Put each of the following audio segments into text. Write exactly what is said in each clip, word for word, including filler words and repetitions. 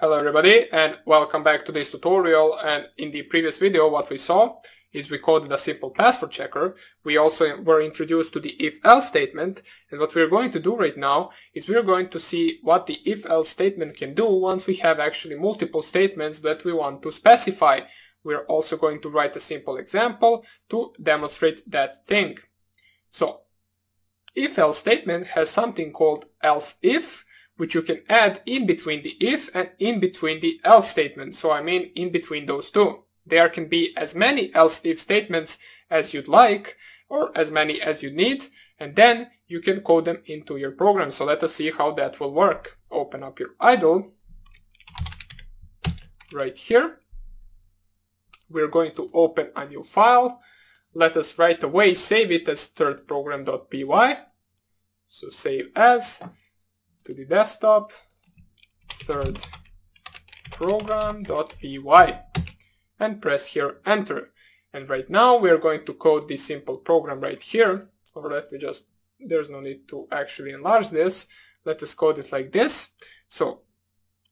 Hello everybody, and welcome back to this tutorial. And in the previous video what we saw is we coded a simple password checker. We also were introduced to the if-else statement, and what we're going to do right now is we're going to see what the if-else statement can do once we have actually multiple statements that we want to specify. We're also going to write a simple example to demonstrate that thing. So if-else statement has something called else if, which you can add in between the if and in between the else statement. So I mean in between those two. There can be as many else if statements as you'd like, or as many as you need, and then you can code them into your program. So let us see how that will work. Open up your idle right here. We're going to open a new file. Let us right away save it as third program dot p y. So save as. To the desktop, third program dot p y, and press here enter. And right now we are going to code this simple program right here, or let me just, there's no need to actually enlarge this, let us code it like this. So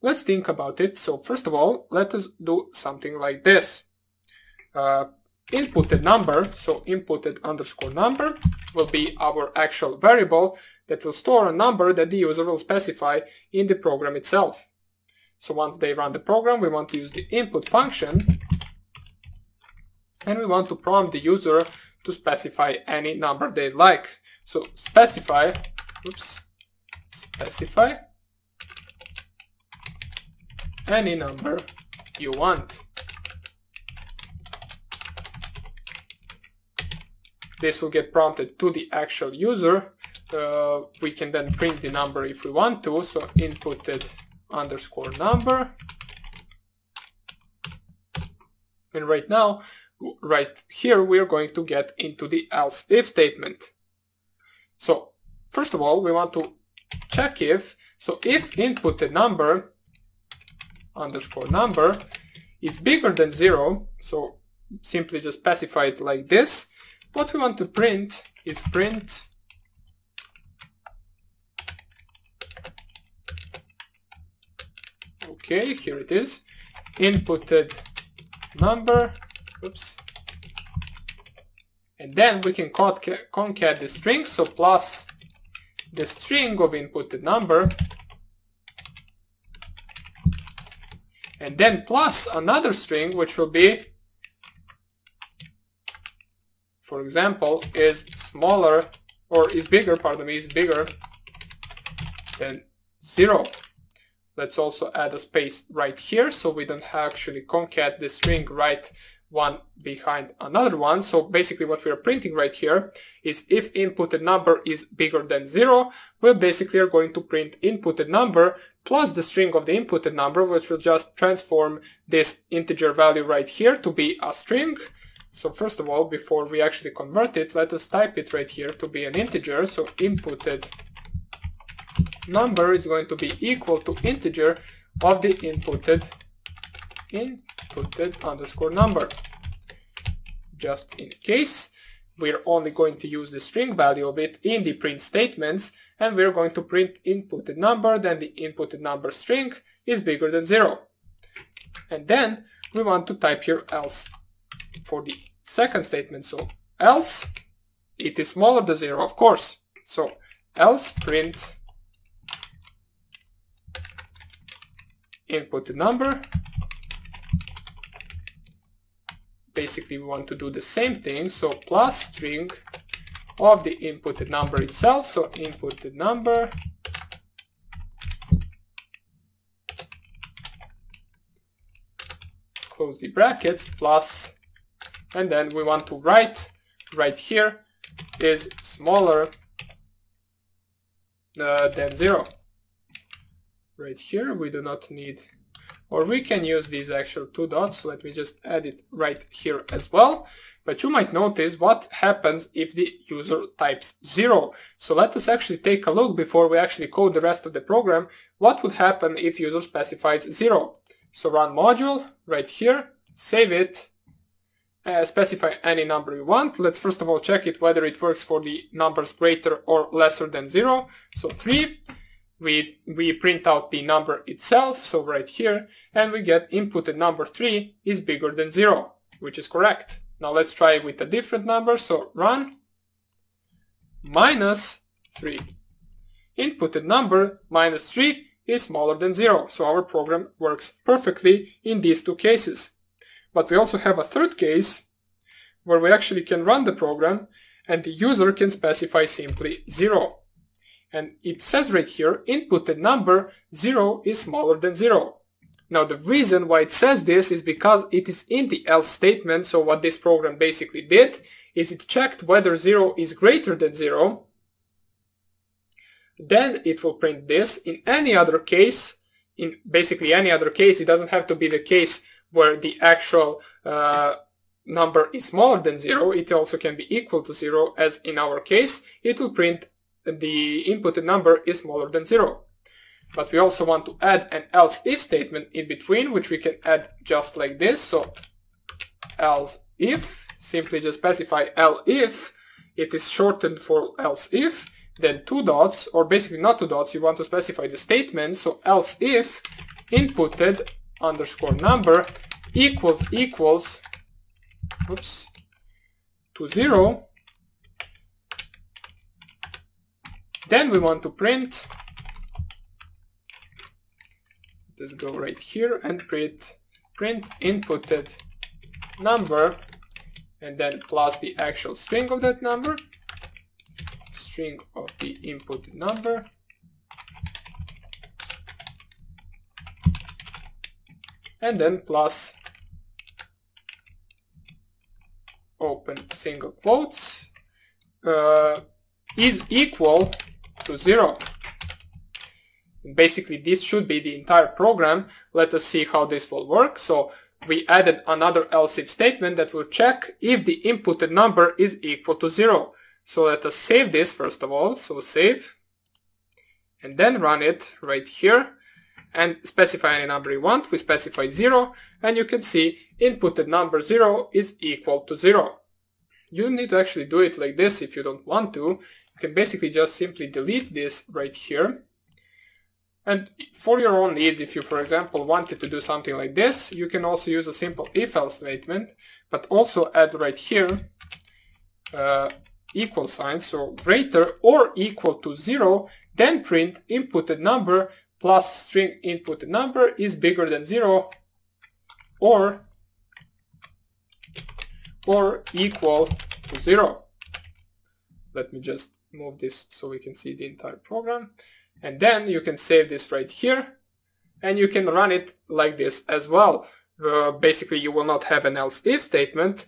let's think about it. So first of all, let us do something like this. Uh, inputted number, so inputted underscore number will be our actual variable that will store a number that the user will specify in the program itself. So once they run the program, we want to use the input function, and we want to prompt the user to specify any number they like. So specify, oops, specify any number you want. This will get prompted to the actual user. Uh, we can then print the number if we want to, so inputted underscore number. And right now, right here, we are going to get into the else if statement. So first of all, we want to check if, so if inputted number underscore number is bigger than zero, so simply just specify it like this. What we want to print is print Okay, here it is, inputted number, oops, and then we can concat the string, so plus the string of inputted number, and then plus another string, which will be, for example, is smaller, or is bigger, pardon me, is bigger than zero. Let's also add a space right here, so we don't actually concat the string right one behind another one. So basically what we are printing right here is if inputted number is bigger than zero, we basically are going to print inputted number plus the string of the inputted number, which will just transform this integer value right here to be a string. So first of all, before we actually convert it, let us type it right here to be an integer, so inputted number is going to be equal to integer of the inputted inputted underscore number. Just in case, we're only going to use the string value of it in the print statements, and we're going to print inputted number, then the inputted number string is bigger than zero. And then we want to type here else for the second statement, so else it is smaller than zero, of course. So else print input the number. Basically we want to do the same thing, so plus string of the inputted number itself, so inputted number, close the brackets, plus, and then we want to write right here is smaller uh, than zero. Right here we do not need, or we can use these actual two dots, let me just add it right here as well. But you might notice what happens if the user types zero. So let us actually take a look before we actually code the rest of the program what would happen if user specifies zero. So run module right here, save it, uh, specify any number you want. Let's first of all check it whether it works for the numbers greater or lesser than zero, so three. we we print out the number itself, so right here, and we get input at number three is bigger than zero, which is correct. Now let's try with a different number, so run minus three. Inputted number minus three is smaller than zero, so our program works perfectly in these two cases. But we also have a third case where we actually can run the program and the user can specify simply zero. And it says right here, inputted number zero is smaller than zero. Now the reason why it says this is because it is in the else statement, so what this program basically did is it checked whether zero is greater than zero, then it will print this. In any other case, in basically any other case, it doesn't have to be the case where the actual uh, number is smaller than zero, it also can be equal to zero, as in our case, it will print the inputted number is smaller than zero. But we also want to add an else if statement in between, which we can add just like this, so else if, simply just specify L if, it is shortened for else if, then two dots, or basically not two dots, you want to specify the statement, so else if inputted underscore number equals equals oops to zero, then we want to print, let's go right here and print print inputted number and then plus the actual string of that number, string of the inputted number, and then plus open single quotes uh, is equal to zero. Basically this should be the entire program. Let us see how this will work. So we added another else if statement that will check if the inputted number is equal to zero. So let us save this first of all, so save, and then run it right here and specify any number you want. We specify zero, and you can see inputted number zero is equal to zero. You need to actually do it like this if you don't want to. You can basically just simply delete this right here. And for your own needs, if you, for example, wanted to do something like this, you can also use a simple if-else statement, but also add right here uh, equal sign, so greater or equal to zero, then print inputted number plus string input number is bigger than zero or or equal to zero. Let me just move this so we can see the entire program, and then you can save this right here and you can run it like this as well. Uh, basically you will not have an else if statement.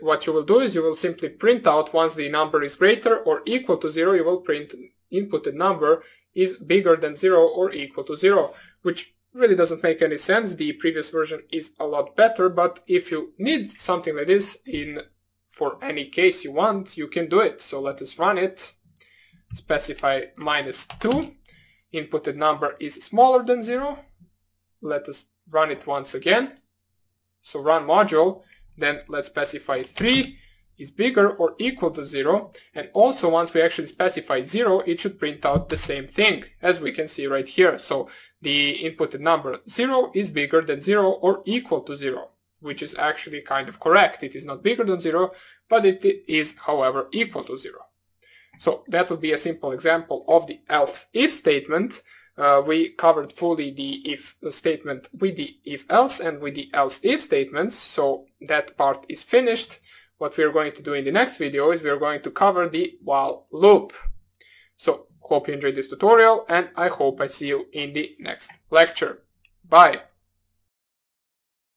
What you will do is you will simply print out once the number is greater or equal to zero, you will print inputted number is bigger than zero or equal to zero, which really doesn't make any sense. The previous version is a lot better, but if you need something like this in for any case you want, you can do it. So let us run it, specify minus two, inputted number is smaller than zero, let us run it once again, so run module, then let's specify three is bigger or equal to zero, and also once we actually specify zero, it should print out the same thing as we can see right here. So the inputted number zero is bigger than zero or equal to zero, which is actually kind of correct. It is not bigger than zero, but it is however equal to zero. So that would be a simple example of the else if statement. Uh, we covered fully the if statement with the if else and with the else if statements, so that part is finished. What we are going to do in the next video is we are going to cover the while loop. So, hope you enjoyed this tutorial and I hope I see you in the next lecture. Bye!